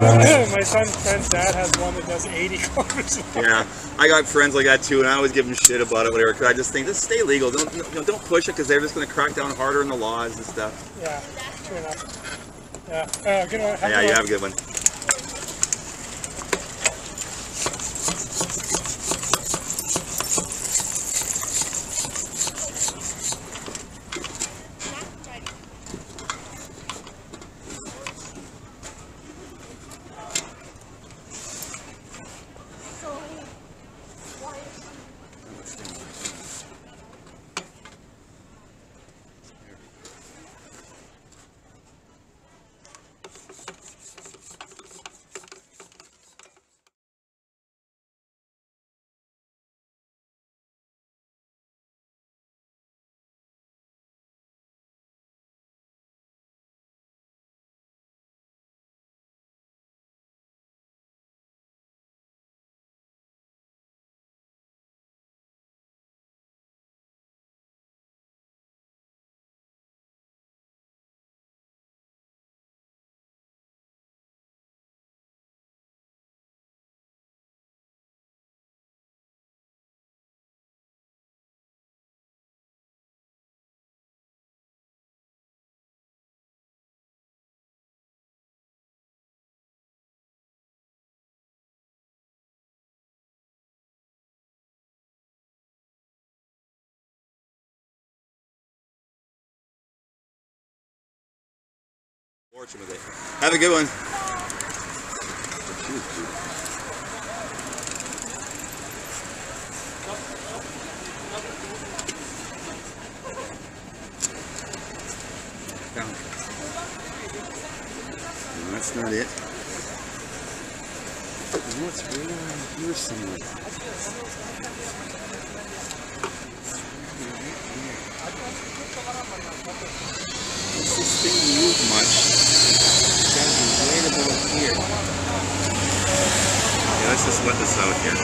My son's friend's dad has one that does 80 kilometers. Yeah, I got friends like that too, and I always give them shit about it, whatever. Because I just think, just stay legal. Don't, you know, don't push it, because they're just going to crack down harder on the laws and stuff. Yeah, true enough. Yeah, good one. Have yeah, you have a good one. Fortune with it. Have a good one. No, that's not it. What's going on here somewhere? Does this thing move much? It's got to be inflatable up here. Yeah, let's just let this out here.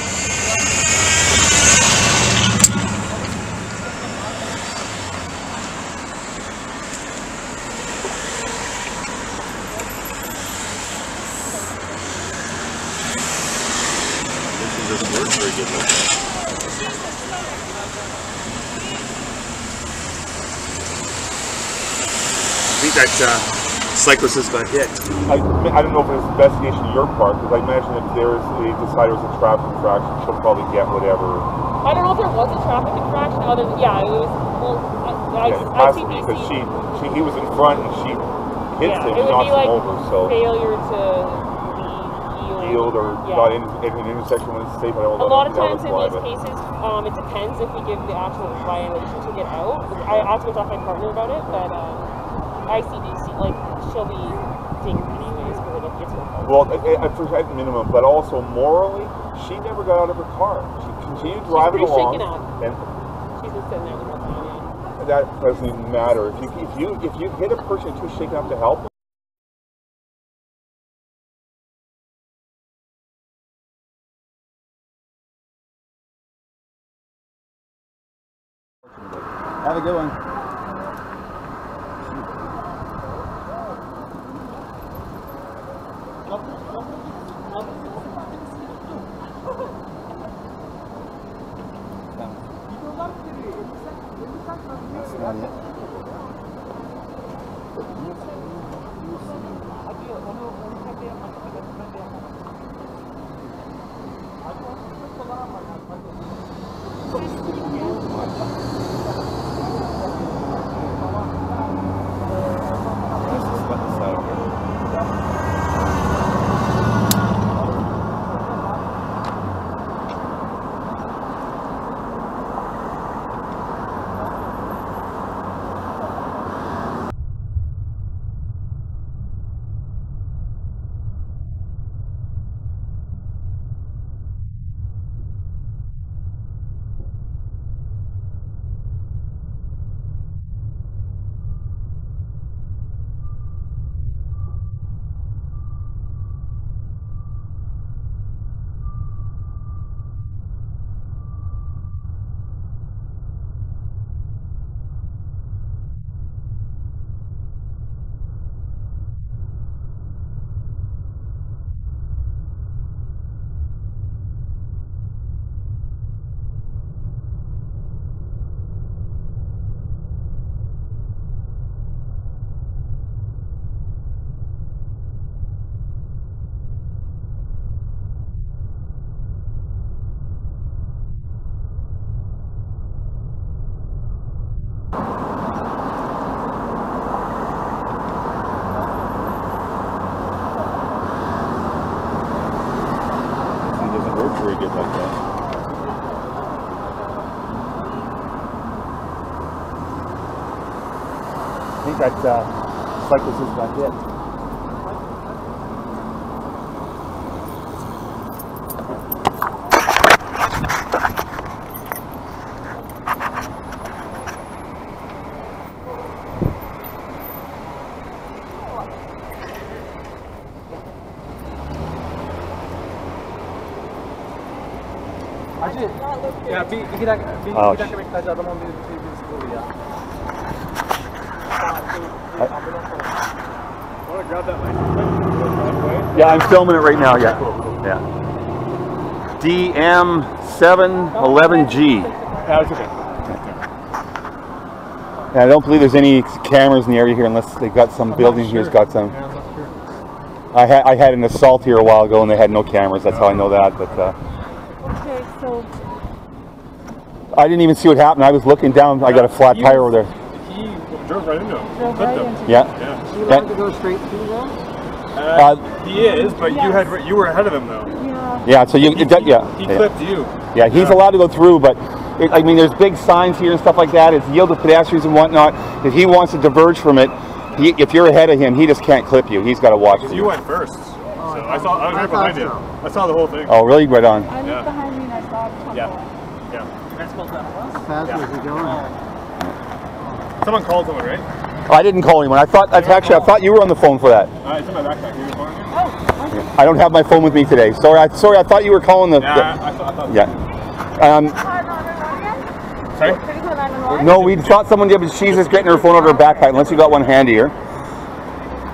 This doesn't work very good though. I think that cyclist is about it. I don't know if it's an investigation on your part, because I imagine if they decide it was a traffic infraction, she'll probably get whatever. I don't know if there was a traffic infraction. Other than, yeah, it was. Well, possibly because he was in front and she hits him and knocks him over. So failure to yield or not in an intersection when it's safe. I don't know. A lot of times in these cases, it depends if we give the actual violation to get out. I also talked to my partner about it, but. ICBC, like, she'll be taken anyways because it gets her car. Well, at minimum, but also morally, she never got out of her car. She continued driving along. And she's just sitting there with her phone in. That doesn't even matter. If you hit a person too shaken up to help them, have a good one. before you get that done. I think that cycle is about it. Ya bir dakika bekleyin adamın bir sıkıldı ya. Yeah, I'm filming it right now. Yeah, yeah. DM711G. Yeah, it's okay. Yeah, I don't believe there's any cameras in the area here unless they've got some building here's got some. I had an assault here a while ago and they had no cameras. That's how I know that. But. Okay, so. I didn't even see what happened. I was looking down. I got a flat tire over there. He drove right into him. Yeah. He wanted to go straight through though? He is, but yes. you were ahead of him though. Yeah. Yeah. So you. He clipped you. Yeah. He's allowed to go through, but I mean, there's big signs here and stuff like that. It's yield to pedestrians and whatnot. If he wants to diverge from it, if you're ahead of him, he just can't clip you. He's got to watch. You went first. Oh, so I was right behind you. I saw the whole thing. Oh, really? Right on. I looked behind me and I saw a couple. Yeah. Yeah. How fast was he going? Someone called someone, right? I didn't call anyone. I thought you were on the phone for that. It's in my backpack. Are you calling? Oh. I don't have my phone with me today. Sorry. I thought you were calling the. I thought. Yeah. Sorry. No, we thought someone did, but she's just getting her phone out of her backpack. Unless you got one handier.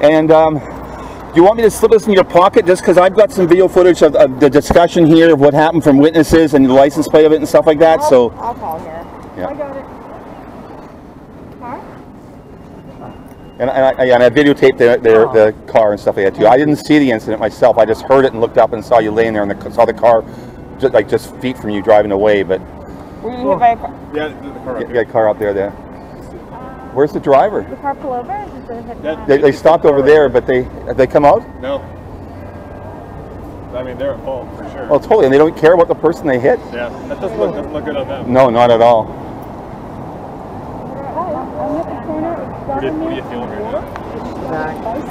And do you want me to slip this in your pocket just because I've got some video footage of the discussion here of what happened from witnesses and the license plate of it and stuff like that? I'll call here. Yeah. I got it. Car? And I videotaped the car and stuff like that too. I didn't see the incident myself. I just heard it and looked up and saw you laying there and saw the car just feet from you driving away. But were you hit by a car? Yeah, the car up there. Where's the driver? The car pulled over? They stopped over there, but have they come out? No. I mean, they're at fault for sure. Well, totally, and they don't care about the person they hit. Yeah, that doesn't look good on them. No, not at all. I'm at the corner. What are you feeling right now?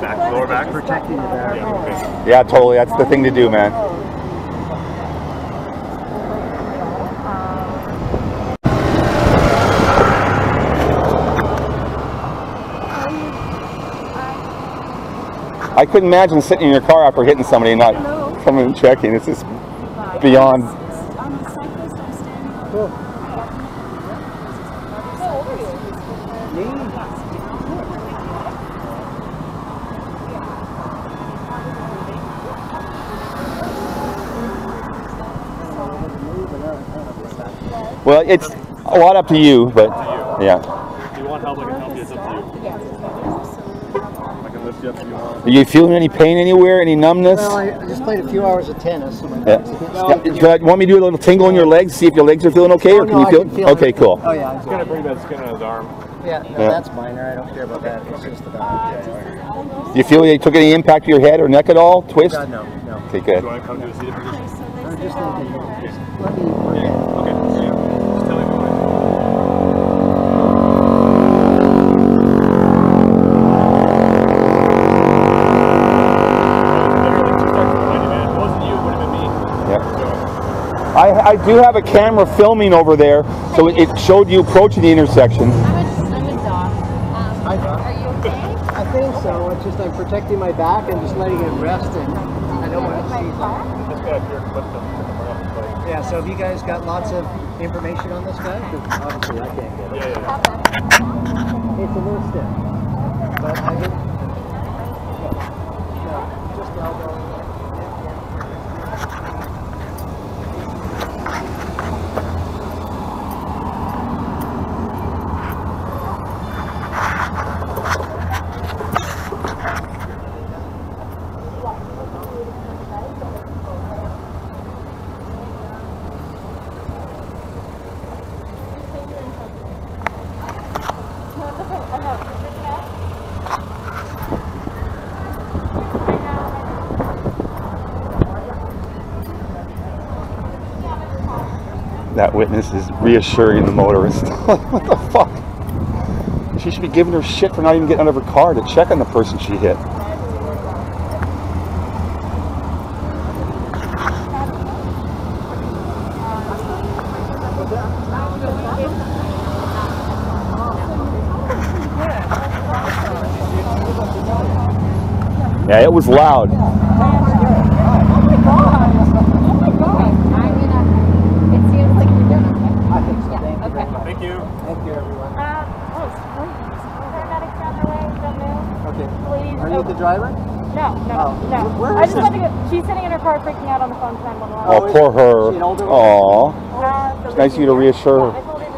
Back, lower back, protecting the back. Yeah, okay. Yeah, totally. That's the thing to do, man. I couldn't imagine sitting in your car after hitting somebody and not coming and checking. It's just beyond. I'm a cyclist, I'm standing on the road. Well, it's a lot up to you, but yeah. If you want help, I can help you. It's up to you. Are you feeling any pain anywhere? Any numbness? Well, I just played a few hours of tennis. So want me to do a little tingle in your legs? See if your legs are feeling okay, or can you feel? Okay, cool. Oh yeah, it's gonna bring that skin on his arm. Yeah, no, that's minor. I don't care about that. It's just about. Do you feel they took any impact to your head or neck at all? Twist? No. Okay, good. Do you want to come to a seat? Okay. I do have a camera filming over there, so it showed you approaching the intersection. I'm a dog. Are you okay? I think so. It's just I'm protecting my back and just letting it rest, and I don't want to see them. Yeah, so have you guys got lots of information on this guy? Because obviously I can't get it. Yeah. It's a little stiff. But I didn't. No, just elbow. that witness is reassuring the motorist. Like, what the fuck? She should be giving her shit for not even getting out of her car to check on the person she hit. Yeah, it was loud. Oh my God. Oh my God. I mean, it seems like you're doing okay. I think so. Yeah. Okay. Thank you. Thank you, everyone. Oh, please. Paramedics on their way. Don't move. Okay. Please. Are you with the driver? No, no, no. Where is she? I just wanted to get, she's sitting in her car freaking out on the phone for 911. Oh, poor her. Is she an older woman? Aww. It's nice of you to reassure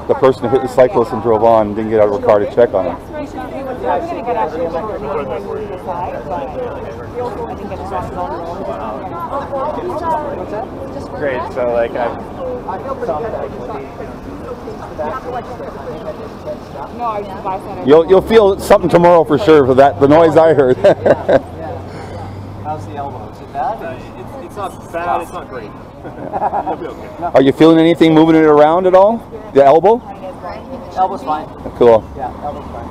the person who hit the cyclist and drove on and didn't get out of her car to check on her. Yeah, we're going to get out of here like we're the side, but I think it's just what's that? Great, so like I feel pretty good. No, I just bystander. You'll feel something tomorrow for sure for that, the noise I heard. How's the elbow? Is it bad? It's not bad, it's not great. You'll be okay. Are you feeling anything moving it around at all? The elbow? Elbow's fine. Cool. Yeah, elbow's fine.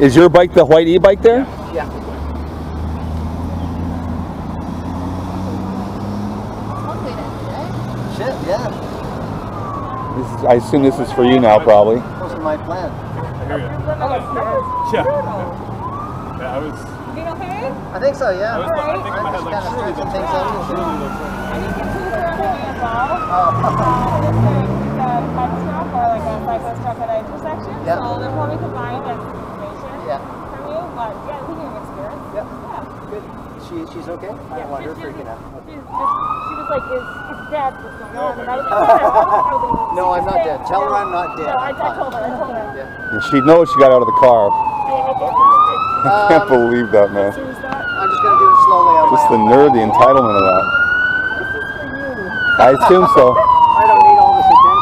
Is your bike the white e-bike there? Yeah. Shit, yeah. This is, I assume this is for you now, probably. Those are my plans. I hear you. Yeah, I was... You okay? I think so, yeah. I think I had like kind of things I need to get to the as well. Oh. Yeah. So they'll probably combine that information from you, but yeah, we can experience. Yep. Yeah. Good. She's okay? I don't want her freaking out. She was like, it's dead. What's going on? And I was like, no, I'm not dead. Tell her I'm not dead. No, I told her. Yeah. And she knows she got out of the car. I can't believe that, man. I'm just going to do it slowly. Just the nerve, the entitlement of that. This is for you. I assume so. I don't need all this attention.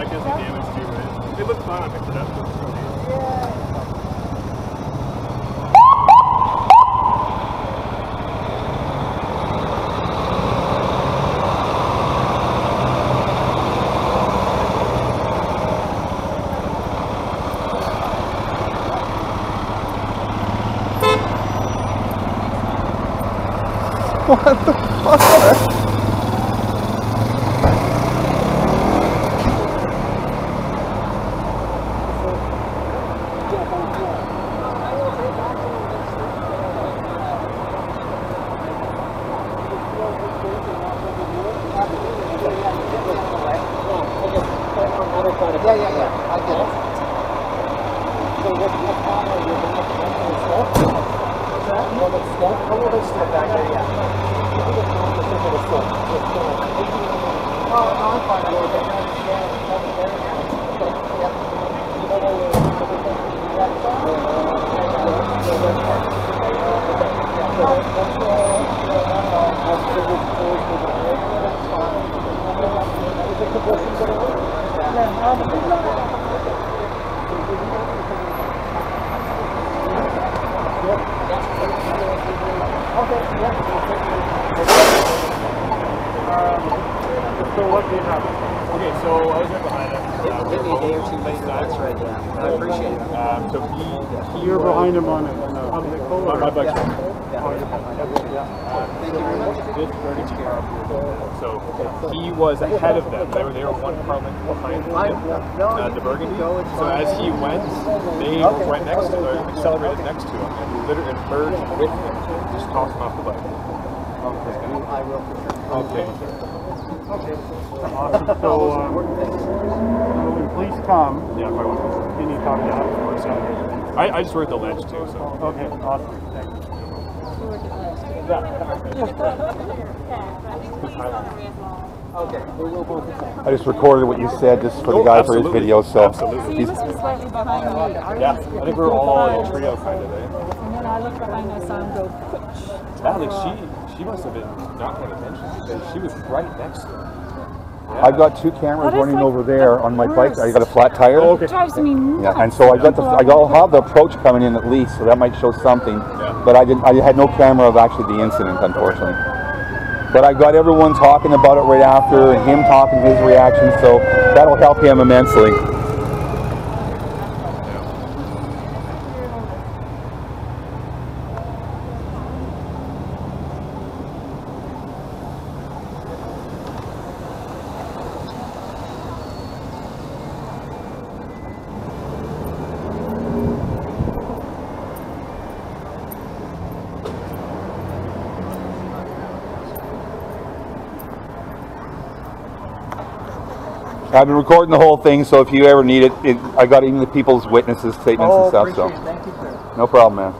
I guess the damage too, right? It looks fine, I picked it up. Yeah. What the fuck? Yeah, I get it. So what's the problem? You're going to have to step? What's that? A little bit step? A little bit step back there, yeah. I think it's not the tip of the foot. It's going to be... Oh, I'm fine. I'm going to understand. Okay, yeah. You don't know where everything is at? No, no, no. Okay, so I was right behind him. It took me a day or 2 minutes. That's right, yeah. I appreciate it. So you're behind him on a public road. My bike's on. Thank you very much. Did 32 car up here. So he was ahead of them. They were one car length behind him. The Burgundy. So as he went, they went next to him, accelerated next to him, and literally merged with him. Just tossed him off the bike. Okay. I will for sure. Okay. Okay. Awesome. So, when police come, can you talk to us? I just rode the ledge too, so. Okay, awesome. Thank you. Okay. I just recorded what you said just for the guy for his video, so. Absolutely. So you must be slightly behind me. Yeah, I think we're all in a trio kind of, eh? And then I look behind us and go, pooch. She must have been not paying attention because she was right next to him. I've got two cameras running over there on my bike. I got a flat tire. Oh, okay. It drives me nuts. Yeah, and so I'll have the approach coming in at least, so that might show something. Yeah. But I had no camera of actually the incident, unfortunately. But I got everyone talking about it right after, and him talking his reaction, so that'll help him immensely. I've been recording the whole thing, so if you ever need it, I got even the people's witnesses statements and stuff. So, thank you, sir. No problem, man.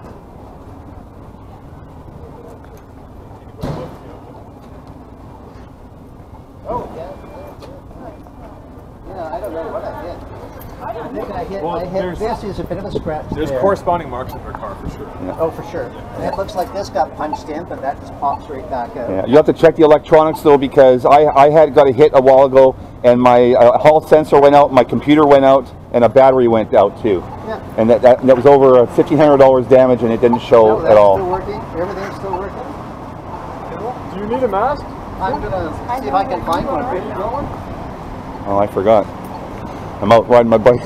Oh, yeah, I don't know what I hit. I think this is a bit of a scratch. There's corresponding marks in their car for sure. Yeah. Oh, for sure. And it looks like this got punched in, but that just pops right back up. Yeah. You have to check the electronics though, because I had got a hit a while ago. And my hall sensor went out, my computer went out, and a battery went out too. Yeah. And that was over $1,500 damage, and it didn't show at all. Still working. Everything's still working. Cool. Do you need a mask? I'm gonna see if I can find one. Oh, I forgot. I'm out riding my bike.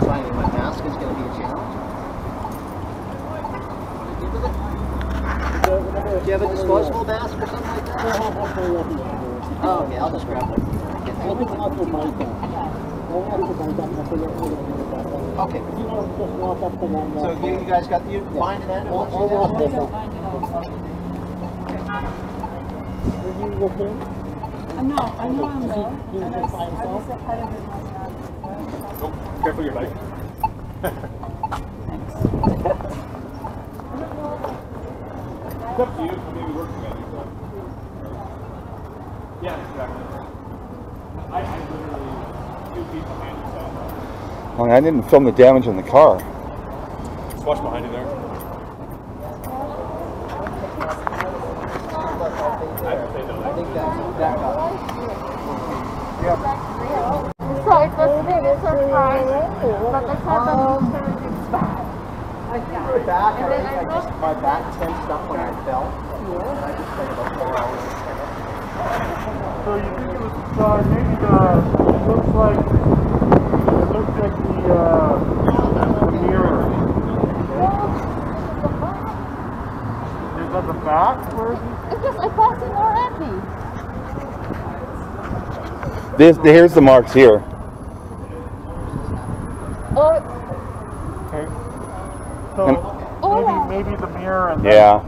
Finding my mask is going to be a challenge. Do you have a disposable mask or something like that? Oh, okay, I'll just grab one. Okay. So you guys got the mind in that? No, I'm not on the road, and I was ahead of it myself. Oh, careful your bike. Thanks. It's up to you, maybe work together. Yeah, exactly. I had literally 2 feet behind myself. Well, I didn't film the damage in the car. Just watch behind you there. My back tensed up when I fell. And I just played about 4 hours. So you think it was maybe it looks like the mirror. Is that the back version? It's just like passing already. Here's the marks here.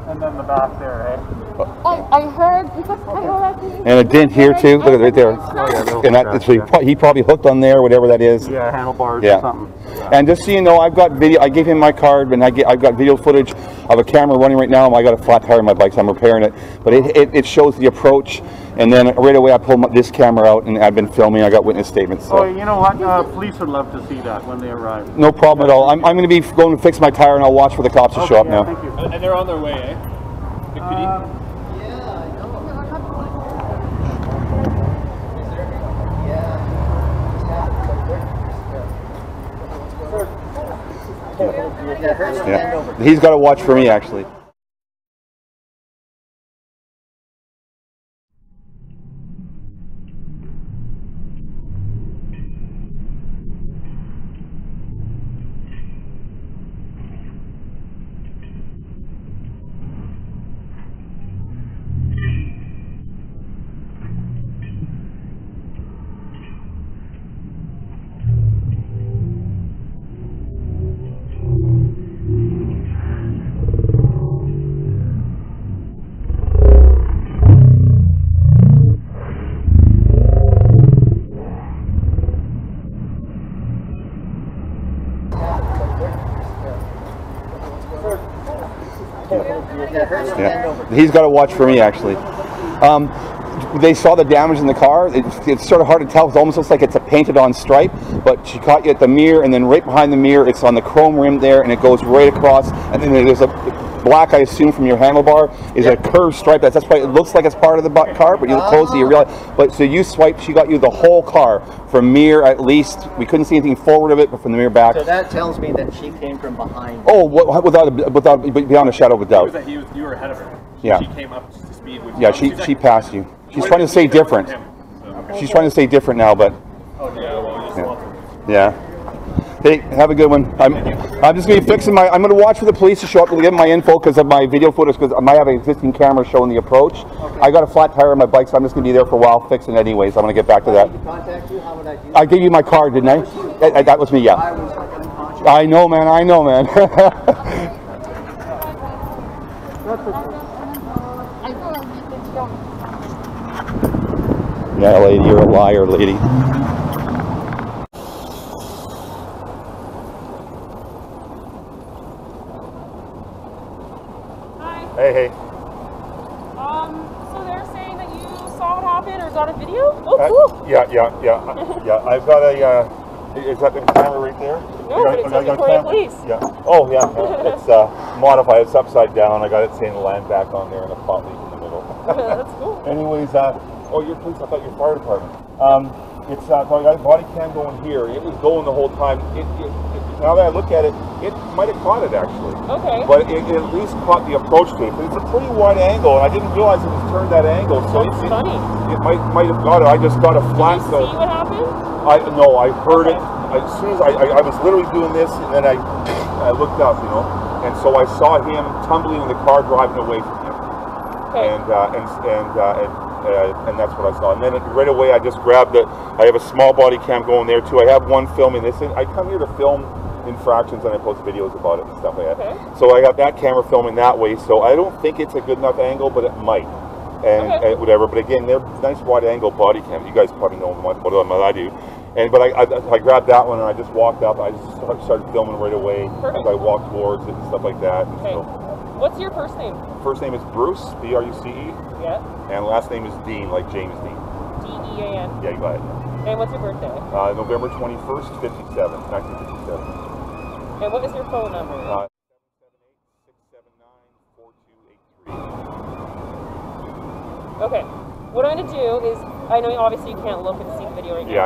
And then the back there, eh? I heard because and a dent here too. Look at right there. Oh, yeah, and he probably hooked on there, whatever that is. Yeah, handlebars or something. Yeah. And just so you know, I've got video. I gave him my card, and I've got video footage of a camera running right now. I got a flat tire on my bike, so I'm repairing it. But it shows the approach, and then right away I pulled this camera out, and I've been filming. I got witness statements. So. Oh, you know what? Police would love to see that when they arrive. No problem at all. I'm going to be going to fix my tire, and I'll watch for the cops to show up now. Thank you. And they're on their way, eh? Yeah. He's got to watch for me, actually. Yeah. He's got to watch for me, actually. They saw the damage in the car. It's sort of hard to tell. It almost looks like it's a painted-on stripe, but she caught you at the mirror, and then right behind the mirror, it's on the chrome rim there, and it goes right across, and then there's a... black, I assume, from your handlebar is a curved stripe. That's why it looks like it's part of the car, but you look closely, you realize. But so you swipe, she got you the whole car from mirror at least. We couldn't see anything forward of it, but from the mirror back. So that tells me that she came from behind. Oh, beyond a shadow of a doubt. You were ahead of her. Yeah. She came up to speed with you. Yeah, she passed you. She's trying to stay different. She's trying to stay different now, but. Oh yeah, well, just love her. Yeah. Hey, have a good one. I'm just going to be fixing my... I'm going to watch for the police to show up to get my info because of my video footage, because I might have an existing camera showing the approach. Okay. I got a flat tire on my bike, so I'm just going to be there for a while fixing it anyways. I'm going to get back to that. I need to contact you. How would I do that? I gave you my card, didn't I? That was me, yeah. I was like unconscious. I know, man. I know, man. Yeah, lady, you're a liar, lady. Hey. So they're saying that you saw it happen or got a video? Oh, cool. Yeah. I've got a, is that the camera right there? No, but it says Victoria Police. Yeah. Oh, yeah. It's modified. It's upside down. I got it saying land back on there and a pot leaf in the middle. That's cool. Anyways, oh, your police, I thought your fire department. It's, so I got a body cam going here. It was going the whole time. Now that I look at it, it might have caught it actually. Okay. But it at least caught the approach to it. But it's a pretty wide angle, and I didn't realize it was turned that angle. So it's funny. It might have got it. I just got a flat. Did you see what happened? No, I heard it. As soon as I was literally doing this, and then I looked up, you know, and so I saw him tumbling in the car, driving away from him. Okay. And that's what I saw. And then right away, I just grabbed it. I have a small body cam going there too. I have one filming this. I come here to film infractions and I post videos about it and stuff like that. Okay. So I got that camera filming that way, so I don't think it's a good enough angle, but it might. And okay. Whatever, but again, they're nice wide angle body cam. You guys probably know more than I do. And but I grabbed that one and I just walked up. I just started filming right away. Perfect. As I walked towards it and stuff like that. And okay. So, what's your first name? First name is Bruce, B-R-U-C-E. Yeah. And last name is Dean, like James Dean. D-E-A-N. Yeah, you got it. And what's your birthday? November 21st, 1957. Okay, what is your phone number? 778-679-4283. Okay, what I'm going to do is, I know obviously you can't look and see the video right now. Yeah,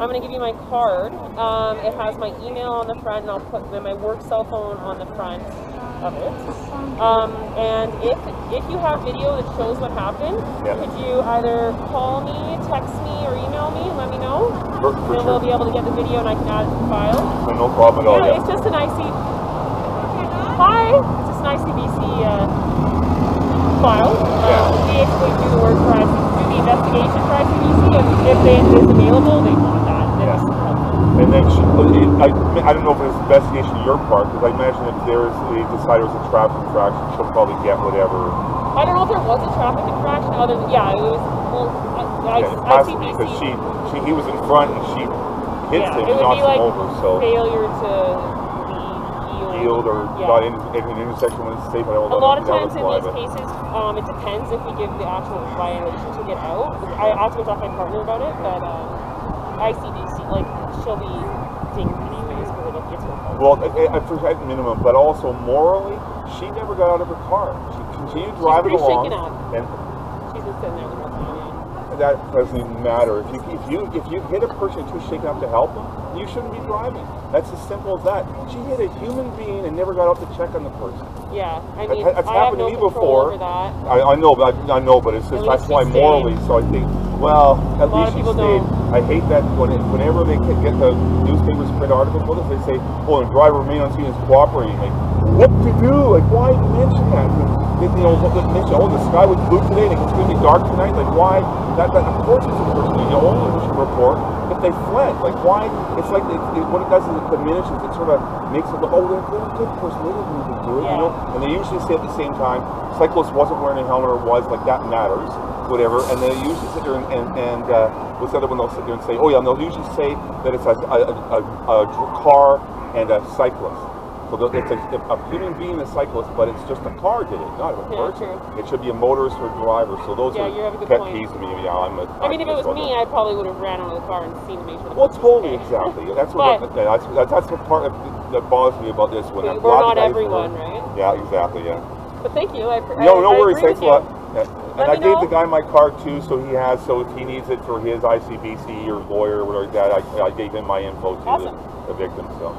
I'm going to give you my card. It has my email on the front, and I'll put my work cell phone on the front of it. And if you have video that shows what happened, could you either call me, text me, or email me and let me know? Sure. We'll be able to get the video and I can add it to the file. No problem at all. Yeah, it's just an ICBC file. We actually do the investigation for ICBC, and if it's available, they want that. And then I don't know if it's an investigation on your part, because I imagine if they decide it was a traffic infraction, she'll probably get whatever. I don't know if there was a traffic infraction other than, yeah, it was, well, ICBC. Because he was in front and she hits him and knocks him over. So failure to yield or not in an intersection when it's safe. A lot of times in these cases, it depends if we give the actual violation to get out. I actually talked to my partner about it, but ICBC, like, she'll be taking anyways, but it gets her phone. Well, at minimum, but also morally, she never got out of her car. She continued driving along. She's pretty shaken up. And she's just sitting there with her phone. That doesn't even matter. If you hit a person too shaken up to help them, you shouldn't be driving. That's as simple as that. She hit a human being and never got out to check on the person. Yeah, I mean, that's happened to me before. I know, but it's just that's why morally. So I think, well, at least she stayed. I hate that whenever they get the newspaper spread article for this, they say, "Oh, the driver remained on scene is cooperating." Like, what to do? Like, why mention that? Oh, the sky was blue today and it's going to be dark tonight. Like, why? That unfortunately is a person you only should report if they fled. Like, why? It's like what it does is it diminishes. It sort of makes it look, oh, they're a good person. They didn't do it, you know? And they usually say at the same time, cyclist wasn't wearing a helmet or was, like, that matters, whatever. And they usually sit there and what's the other one? They'll sit there and say, oh, yeah, and they'll usually say that it's a car and a cyclist. Well, it's a human being, a cyclist, but it's just a car did it, not a person. True. It should be a motorist or a driver. So those are pet peeves to me. Yeah, I mean, if it was me, I probably would have ran out of the car and seen to make sure. Well, totally, okay. Exactly. That's what that's the part that bothers me about this one. We're not everyone, right? Yeah, exactly. Yeah. But thank you. No worries. Thanks a lot. And I gave the guy my card too, so he has. So if he needs it for his ICBC or lawyer or whatever like that, I gave him my info to the victim. So.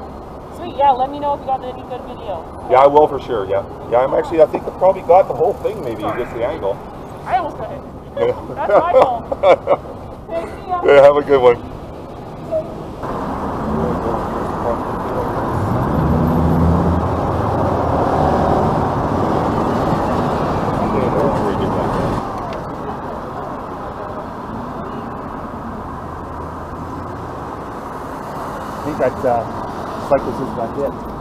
Sweet. Yeah. Let me know if you got any good video. Yeah, I will for sure. Yeah. Yeah. I'm actually. I think I probably got the whole thing. Maybe just the angle. I almost got it. That's my fault. Hey, see ya. Yeah. Have a good one. I think that cyclist is about it.